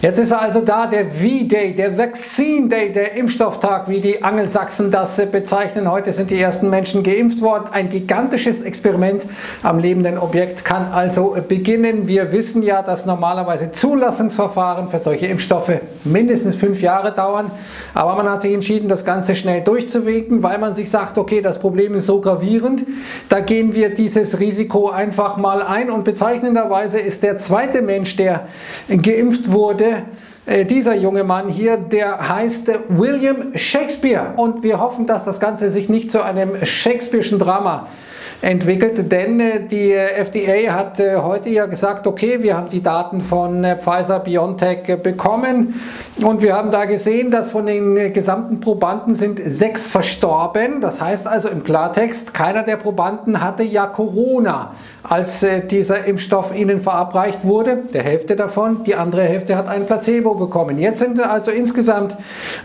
Jetzt ist er also da, der V-Day, der Vaccine Day, der Impfstofftag, wie die Angelsachsen das bezeichnen. Heute sind die ersten Menschen geimpft worden. Ein gigantisches Experiment am lebenden Objekt kann also beginnen. Wir wissen ja, dass normalerweise Zulassungsverfahren für solche Impfstoffe mindestens 5 Jahre dauern. Aber man hat sich entschieden, das Ganze schnell durchzuwinken, weil man sich sagt, okay, das Problem ist so gravierend, da gehen wir dieses Risiko einfach mal ein. Und bezeichnenderweise ist der zweite Mensch, der geimpft wurde, dieser junge Mann hier, der heißt William Shakespeare, und wir hoffen, dass das Ganze sich nicht zu einem shakespeareschen Drama entwickelt, denn die FDA hat heute ja gesagt, okay, wir haben die Daten von Pfizer, BioNTech bekommen und wir haben da gesehen, dass von den gesamten Probanden sind 6 verstorben. Das heißt also im Klartext, keiner der Probanden hatte ja Corona, als dieser Impfstoff ihnen verabreicht wurde. Der Hälfte davon, die andere Hälfte hat ein Placebo bekommen. Jetzt sind also insgesamt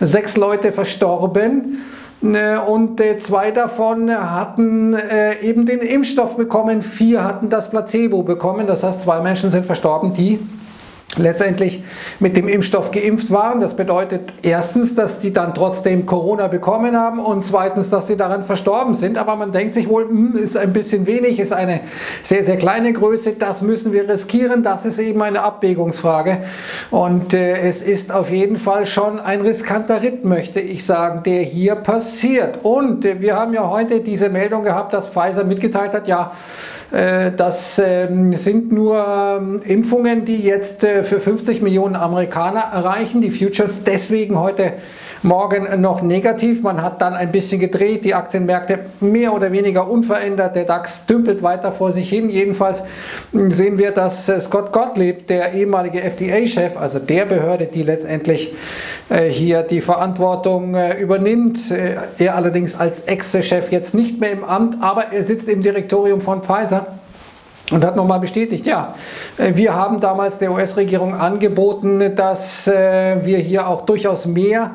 6 Leute verstorben. Und 2 davon hatten eben den Impfstoff bekommen, 4 hatten das Placebo bekommen. Das heißt, 2 Menschen sind verstorben, die letztendlich mit dem Impfstoff geimpft waren. Das bedeutet erstens, dass die dann trotzdem Corona bekommen haben und zweitens, dass sie daran verstorben sind. Aber man denkt sich wohl, ist ein bisschen wenig, ist eine sehr, sehr kleine Größe. Das müssen wir riskieren. Das ist eben eine Abwägungsfrage. Und es ist auf jeden Fall schon ein riskanter Ritt, möchte ich sagen, der hier passiert. Und wir haben ja heute diese Meldung gehabt, dass Pfizer mitgeteilt hat, ja, das sind nur Impfungen, die jetzt für 50 Millionen Amerikaner erreichen. Die Futures deswegen heute Morgen noch negativ. Man hat dann ein bisschen gedreht, die Aktienmärkte mehr oder weniger unverändert. Der DAX dümpelt weiter vor sich hin. Jedenfalls sehen wir, dass Scott Gottlieb, der ehemalige FDA-Chef, also der Behörde, die letztendlich hier die Verantwortung übernimmt, er allerdings als Ex-Chef jetzt nicht mehr im Amt, aber er sitzt im Direktorium von Pfizer und hat nochmal bestätigt, ja, wir haben damals der US-Regierung angeboten, dass wir hier auch durchaus mehr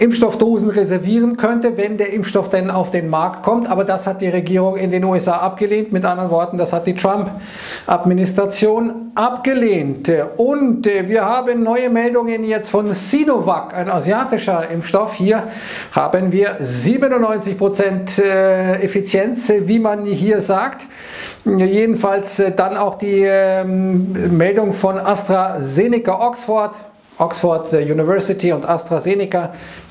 Impfstoffdosen reservieren könnte, wenn der Impfstoff denn auf den Markt kommt. Aber das hat die Regierung in den USA abgelehnt. Mit anderen Worten, das hat die Trump-Administration abgelehnt. Und wir haben neue Meldungen jetzt von Sinovac, ein asiatischer Impfstoff. Hier haben wir 97% Effizienz, wie man hier sagt. Jedenfalls dann auch die Meldung von AstraZeneca, Oxford University und AstraZeneca.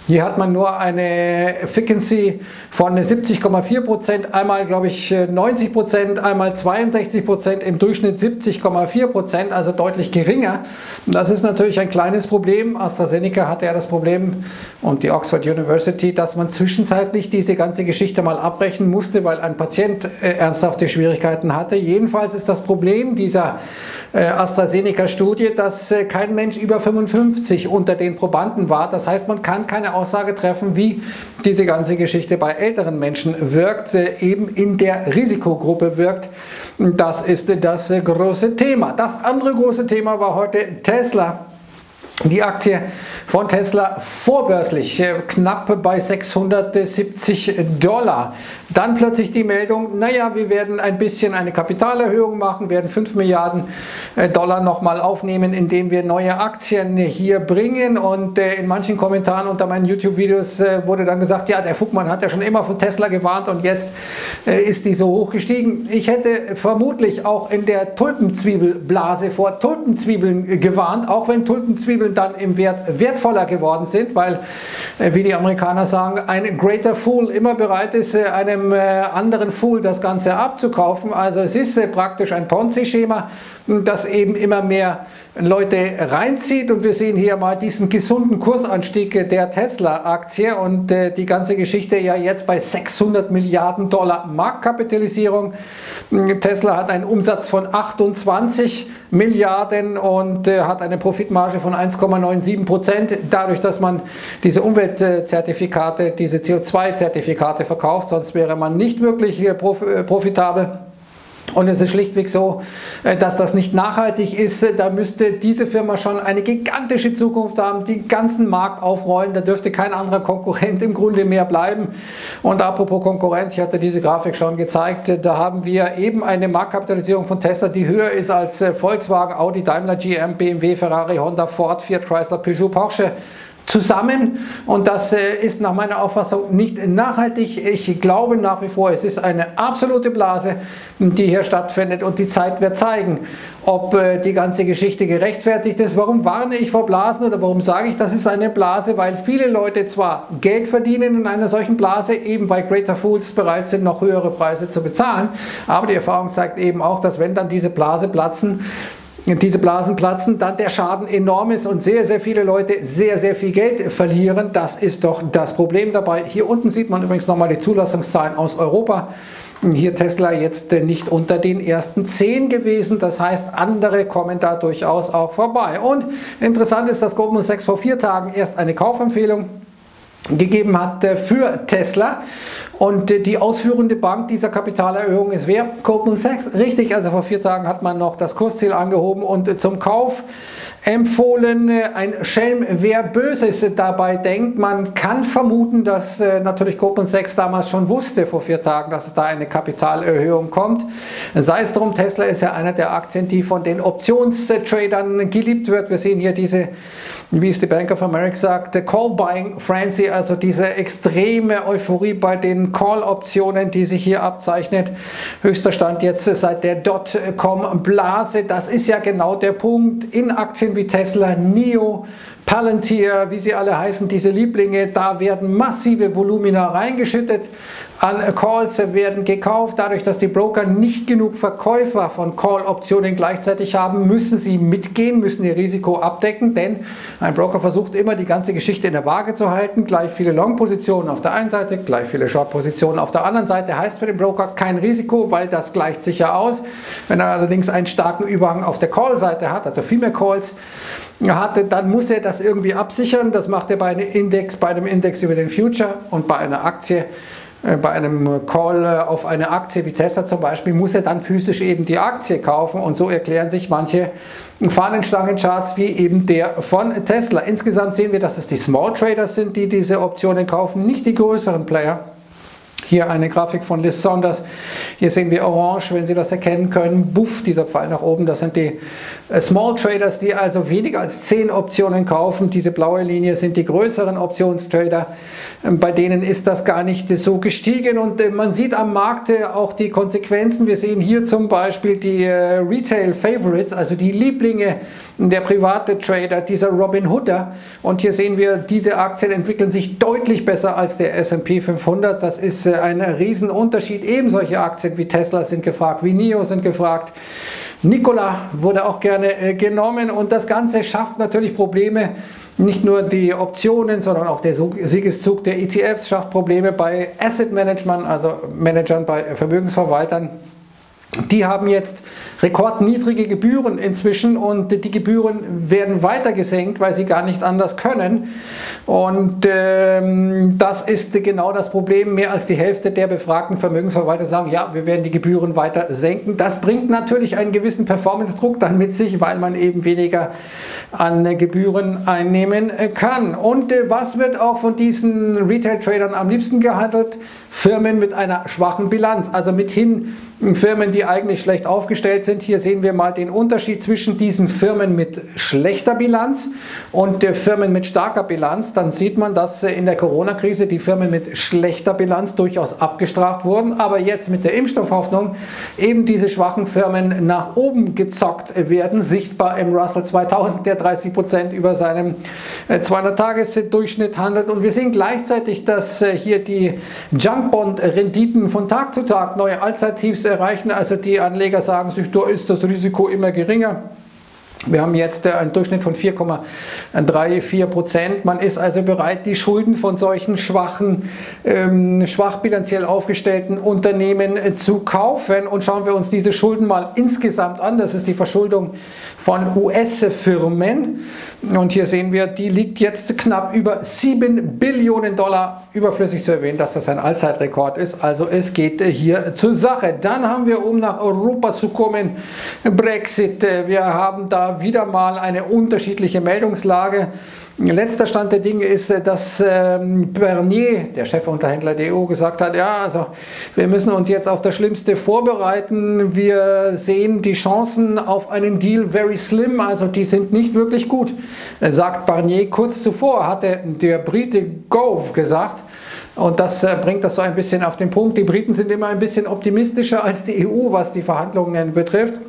Hier hat man nur eine Efficacy von 70,4%, einmal glaube ich 90%, einmal 62%, im Durchschnitt 70,4%, also deutlich geringer. Das ist natürlich ein kleines Problem. AstraZeneca hatte ja das Problem und die Oxford University, dass man zwischenzeitlich diese ganze Geschichte mal abbrechen musste, weil ein Patient ernsthafte Schwierigkeiten hatte. Jedenfalls ist das Problem dieser AstraZeneca-Studie, dass kein Mensch über 55 unter den Probanden war. Das heißt, man kann keine Aussage treffen, wie diese ganze Geschichte bei älteren Menschen wirkt, eben in der Risikogruppe wirkt. Das ist das große Thema. Das andere große Thema war heute Tesla. Die Aktie von Tesla vorbörslich knapp bei $670. Dann plötzlich die Meldung, naja, wir werden ein bisschen eine Kapitalerhöhung machen, werden 5 Milliarden Dollar nochmal aufnehmen, indem wir neue Aktien hier bringen. Und in manchen Kommentaren unter meinen YouTube-Videos wurde dann gesagt, ja, der Fugmann hat ja schon immer von Tesla gewarnt und jetzt ist die so hoch gestiegen. Ich hätte vermutlich auch in der Tulpenzwiebelblase vor Tulpenzwiebeln gewarnt, auch wenn Tulpenzwiebeln dann im Wert wertvoller geworden sind, weil, wie die Amerikaner sagen, ein greater Fool immer bereit ist, einem anderen Fool das Ganze abzukaufen. Also es ist praktisch ein Ponzi-Schema, das eben immer mehr Leute reinzieht, und wir sehen hier mal diesen gesunden Kursanstieg der Tesla-Aktie und die ganze Geschichte ja jetzt bei 600 Milliarden Dollar Marktkapitalisierung. Tesla hat einen Umsatz von 28 Milliarden und hat eine Profitmarge von 1,97%, dadurch, dass man diese Umweltzertifikate, diese CO2-Zertifikate verkauft, sonst wäre man nicht wirklich profitabel. Und es ist schlichtweg so, dass das nicht nachhaltig ist. Da müsste diese Firma schon eine gigantische Zukunft haben, den ganzen Markt aufrollen. Da dürfte kein anderer Konkurrent im Grunde mehr bleiben. Und apropos Konkurrenz, ich hatte diese Grafik schon gezeigt. Da haben wir eben eine Marktkapitalisierung von Tesla, die höher ist als Volkswagen, Audi, Daimler, GM, BMW, Ferrari, Honda, Ford, Fiat, Chrysler, Peugeot, Porsche zusammen, und das ist nach meiner Auffassung nicht nachhaltig. Ich glaube nach wie vor, es ist eine absolute Blase, die hier stattfindet, und die Zeit wird zeigen, ob die ganze Geschichte gerechtfertigt ist. Warum warne ich vor Blasen oder warum sage ich, das ist eine Blase? Weil viele Leute zwar Geld verdienen in einer solchen Blase, eben weil Greater Fools bereit sind, noch höhere Preise zu bezahlen, aber die Erfahrung zeigt eben auch, dass wenn dann diese Blasen platzen, dann der Schaden enorm ist und sehr, sehr viele Leute sehr, sehr viel Geld verlieren. Das ist doch das Problem dabei. Hier unten sieht man übrigens nochmal die Zulassungszahlen aus Europa. Hier Tesla jetzt nicht unter den ersten 10 gewesen. Das heißt, andere kommen da durchaus auch vorbei. Und interessant ist, dass Goldman Sachs vor 4 Tagen erst eine Kaufempfehlung gegeben hat für Tesla, und die ausführende Bank dieser Kapitalerhöhung ist wer? Goldman Sachs, richtig. Also vor 4 Tagen hat man noch das Kursziel angehoben und zum Kauf empfohlen. Ein Schelm, wer Böses dabei denkt. Man kann vermuten, dass natürlich Goldman Sachs damals schon wusste, vor 4 Tagen, dass es da eine Kapitalerhöhung kommt. Sei es drum, Tesla ist ja einer der Aktien, die von den Optionstradern geliebt wird. Wir sehen hier diese, wie es die Bank of America sagt, Call-Buying-Frenzy, also diese extreme Euphorie bei den Call-Optionen, die sich hier abzeichnet. Höchster Stand jetzt seit der Dotcom-Blase. Das ist ja genau der Punkt. In Aktien wie Tesla, NIO, Palantir, wie sie alle heißen, diese Lieblinge, da werden massive Volumina reingeschüttet an Calls, werden gekauft. Dadurch, dass die Broker nicht genug Verkäufer von Call-Optionen gleichzeitig haben, müssen sie mitgehen, müssen ihr Risiko abdecken, denn ein Broker versucht immer, die ganze Geschichte in der Waage zu halten. Gleich viele Long-Positionen auf der einen Seite, gleich viele Short-Positionen auf der anderen Seite. Heißt für den Broker kein Risiko, weil das gleicht sich ja aus. Wenn er allerdings einen starken Überhang auf der Call-Seite hat, also viel mehr Calls hatte, dann muss er das irgendwie absichern. Das macht er bei einem Index über den Future, und bei einer Aktie, bei einem Call auf eine Aktie wie Tesla zum Beispiel, muss er dann physisch eben die Aktie kaufen, und so erklären sich manche Fahnenstangencharts wie eben der von Tesla. Insgesamt sehen wir, dass es die Small Traders sind, die diese Optionen kaufen, nicht die größeren Player. Hier eine Grafik von Liz Saunders. Hier sehen wir orange, wenn Sie das erkennen können. Buff, dieser Pfeil nach oben. Das sind die Small Traders, die also weniger als 10 Optionen kaufen. Diese blaue Linie sind die größeren Optionstrader. Bei denen ist das gar nicht so gestiegen. Und man sieht am Markt auch die Konsequenzen. Wir sehen hier zum Beispiel die Retail Favorites, also die Lieblinge der private Trader, dieser Robin Hooder. Und hier sehen wir, diese Aktien entwickeln sich deutlich besser als der S&P 500. Das ist ein Riesenunterschied. Eben solche Aktien wie Tesla sind gefragt, wie NIO sind gefragt. Nikola wurde auch gerne genommen, und das Ganze schafft natürlich Probleme. Nicht nur die Optionen, sondern auch der Siegeszug der ETFs schafft Probleme bei Asset Management, also Managern, bei Vermögensverwaltern. Die haben jetzt rekordniedrige Gebühren inzwischen, und die Gebühren werden weiter gesenkt, weil sie gar nicht anders können. Und das ist genau das Problem. Mehr als die Hälfte der befragten Vermögensverwalter sagen, ja, wir werden die Gebühren weiter senken. Das bringt natürlich einen gewissen Performance-Druck dann mit sich, weil man eben weniger an Gebühren einnehmen kann. Und was wird auch von diesen Retail-Tradern am liebsten gehandelt? Firmen mit einer schwachen Bilanz, also mithin Firmen, die eigentlich schlecht aufgestellt sind. Hier sehen wir mal den Unterschied zwischen diesen Firmen mit schlechter Bilanz und der Firmen mit starker Bilanz. Dann sieht man, dass in der Corona-Krise die Firmen mit schlechter Bilanz durchaus abgestraft wurden, aber jetzt mit der Impfstoffhoffnung eben diese schwachen Firmen nach oben gezockt werden, sichtbar im Russell 2000, der 30% über seinem 200-Tages-Durchschnitt handelt. Und wir sehen gleichzeitig, dass hier die Junkbond-Renditen von Tag zu Tag neue Allzeittiefs erreichen. Also die Anleger sagen sich, da ist das Risiko immer geringer. Wir haben jetzt einen Durchschnitt von 4,34%. Man ist also bereit, die Schulden von solchen schwachen, schwach bilanziell aufgestellten Unternehmen zu kaufen. Und schauen wir uns diese Schulden mal insgesamt an. Das ist die Verschuldung von US-Firmen. Und hier sehen wir, die liegt jetzt knapp über 7 Billionen Dollar überflüssig zu erwähnen, dass das ein Allzeitrekord ist. Also es geht hier zur Sache. Dann haben wir, um nach Europa zu kommen, Brexit. Wir haben da wieder mal eine unterschiedliche Meldungslage. Letzter Stand der Dinge ist, dass Barnier, der Chefunterhändler der EU, gesagt hat, ja, also wir müssen uns jetzt auf das Schlimmste vorbereiten. Wir sehen die Chancen auf einen Deal very slim, also die sind nicht wirklich gut, sagt Barnier. Kurz zuvor hatte der Brite Gove gesagt, und das bringt das so ein bisschen auf den Punkt, die Briten sind immer ein bisschen optimistischer als die EU, was die Verhandlungen betrifft.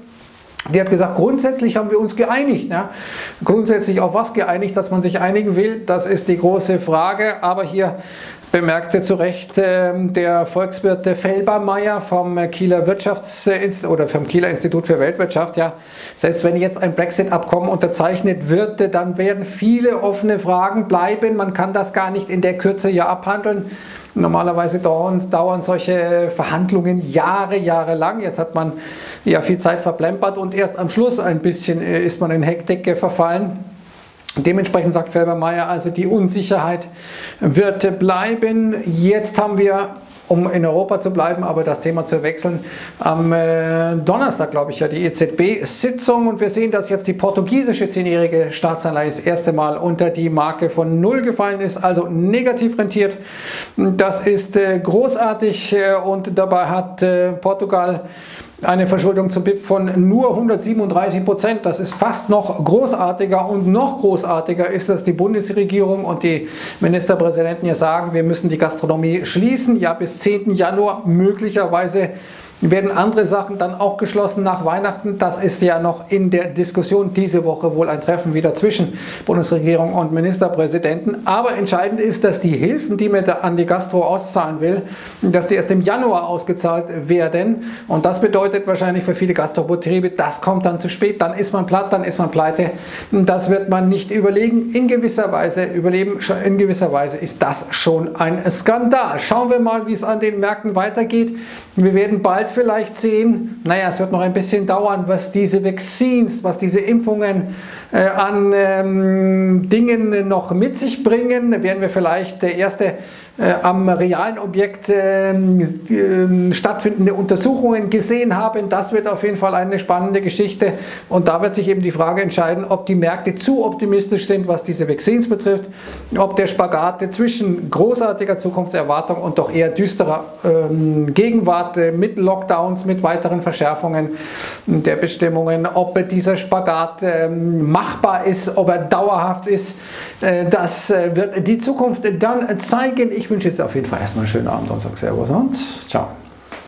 Die hat gesagt, grundsätzlich haben wir uns geeinigt. Ja? Grundsätzlich auf was geeinigt, dass man sich einigen will, das ist die große Frage. Aber hier bemerkte zu Recht der Volkswirt Felbermayr vom Kieler Institut für Weltwirtschaft, ja, selbst wenn jetzt ein Brexit-Abkommen unterzeichnet wird, dann werden viele offene Fragen bleiben. Man kann das gar nicht in der Kürze ja abhandeln. Normalerweise dauern solche Verhandlungen Jahre lang. Jetzt hat man ja viel Zeit verplempert und erst am Schluss ein bisschen ist man in Hektik verfallen. Dementsprechend sagt Felbermayr, also die Unsicherheit wird bleiben. Jetzt haben wir, um in Europa zu bleiben, aber das Thema zu wechseln, am Donnerstag, glaube ich, ja, die EZB-Sitzung. Und wir sehen, dass jetzt die portugiesische 10-jährige Staatsanleihe das erste Mal unter die Marke von 0 gefallen ist, also negativ rentiert. Das ist großartig und dabei hat Portugal eine Verschuldung zum BIP von nur 137%. Das ist fast noch großartiger, und noch großartiger ist, dass die Bundesregierung und die Ministerpräsidenten ja sagen, wir müssen die Gastronomie schließen. Ja, bis 10. Januar möglicherweise werden andere Sachen dann auch geschlossen nach Weihnachten. Das ist ja noch in der Diskussion, diese Woche wohl ein Treffen wieder zwischen Bundesregierung und Ministerpräsidenten. Aber entscheidend ist, dass die Hilfen, die man da an die Gastro auszahlen will, dass die erst im Januar ausgezahlt werden. Und das bedeutet wahrscheinlich für viele Gastrobetriebe, das kommt dann zu spät, dann ist man platt, dann ist man pleite. Das wird man nicht überleben. In gewisser Weise ist das schon ein Skandal. Schauen wir mal, wie es an den Märkten weitergeht. Wir werden bald vielleicht sehen, naja, es wird noch ein bisschen dauern, was diese Vaccines, was diese Impfungen an Dingen noch mit sich bringen. Werden wir vielleicht erste am realen Objekt stattfindende Untersuchungen gesehen haben. Das wird auf jeden Fall eine spannende Geschichte, und da wird sich eben die Frage entscheiden, ob die Märkte zu optimistisch sind, was diese Vaccines betrifft, ob der Spagat zwischen großartiger Zukunftserwartung und doch eher düsterer Gegenwart mit Lockdowns, mit weiteren Verschärfungen der Bestimmungen, ob dieser Spagat machbar ist, ob er dauerhaft ist. Das wird die Zukunft dann zeigen. Ich wünsche jetzt auf jeden Fall erstmal einen schönen Abend und sage Servus und ciao.